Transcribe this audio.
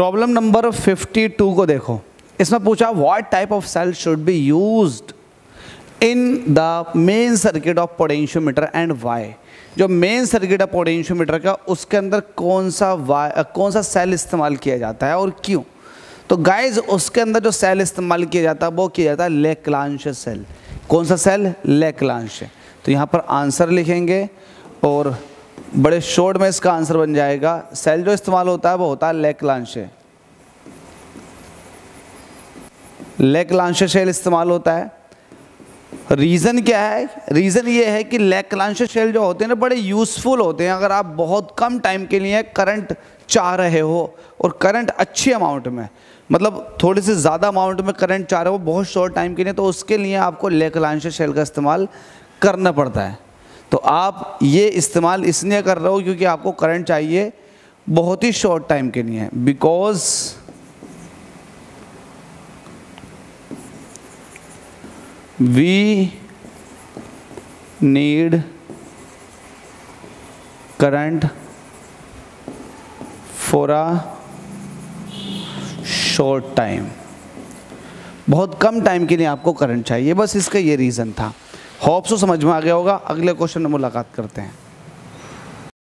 Problem number 52 को देखो। इसमें पूछा what type of cell should be used in the main circuit of potentiometer and why. जो main circuit है potentiometer का उसके अंदर कौन सा सेल इस्तेमाल किया जाता है और क्यों। तो गाइज उसके अंदर जो सेल इस्तेमाल किया जाता है वो किया जाता है लेक्लांशे सेल। कौन सा सेल? लेक्लांशे। तो यहाँ पर आंसर लिखेंगे और बड़े शॉर्ट में इसका आंसर बन जाएगा। सेल जो इस्तेमाल होता है वो होता है लेक्लांशे। लेक्लांशे सेल इस्तेमाल होता है। रीज़न क्या है? रीज़न ये है कि लेक्लांशे सेल जो होते हैं ना बड़े यूज़फुल होते हैं। अगर आप बहुत कम टाइम के लिए करंट चाह रहे हो और करंट अच्छी अमाउंट में, मतलब थोड़ी से ज़्यादा अमाउंट में करंट चाह रहे हो बहुत शॉर्ट टाइम के लिए, तो उसके लिए आपको लेक्लांशे सेल का इस्तेमाल करना पड़ता है। तो आप ये इस्तेमाल इसलिए कर रहे हो क्योंकि आपको करंट चाहिए बहुत ही शॉर्ट टाइम के लिए। Because We need current for a short time. बहुत कम टाइम के लिए आपको करंट चाहिए, बस इसका ये रीज़न था। होप सो समझ में आ गया होगा। अगले क्वेश्चन में मुलाकात करते हैं।